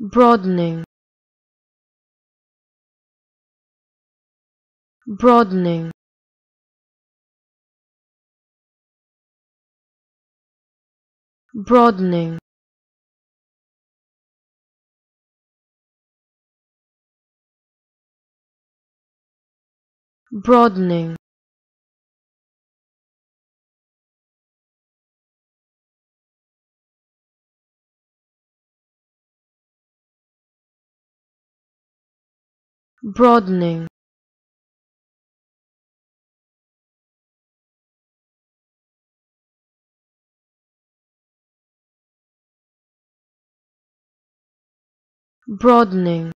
broadening, broadening, broadening, broadening, broadening, broadening,